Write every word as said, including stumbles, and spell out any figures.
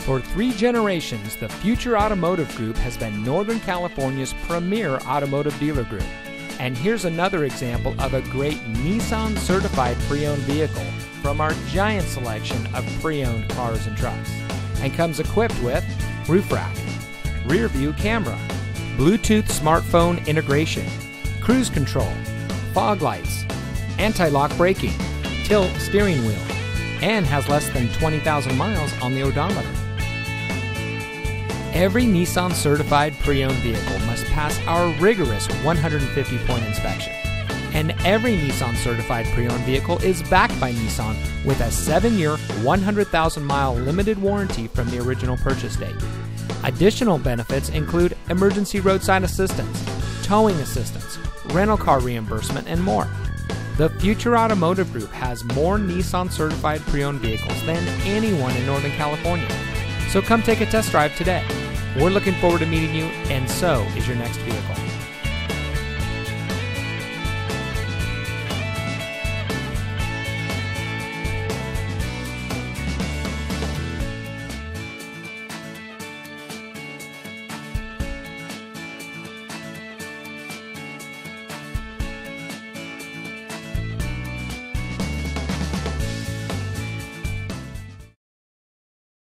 For three generations, the Future Automotive Group has been Northern California's premier automotive dealer group. And here's another example of a great Nissan-certified pre-owned vehicle from our giant selection of pre-owned cars and trucks. And comes equipped with roof rack, rear view camera, Bluetooth smartphone integration, cruise control, fog lights, anti-lock braking, tilt steering wheel, and has less than twenty thousand miles on the odometer. Every Nissan certified pre-owned vehicle must pass our rigorous one hundred fifty point inspection. And every Nissan certified pre-owned vehicle is backed by Nissan with a seven year, one hundred thousand mile limited warranty from the original purchase date. Additional benefits include emergency roadside assistance, towing assistance, rental car reimbursement, and more. The Future Automotive Group has more Nissan certified pre-owned vehicles than anyone in Northern California. So come take a test drive today. We're looking forward to meeting you, and so is your next vehicle.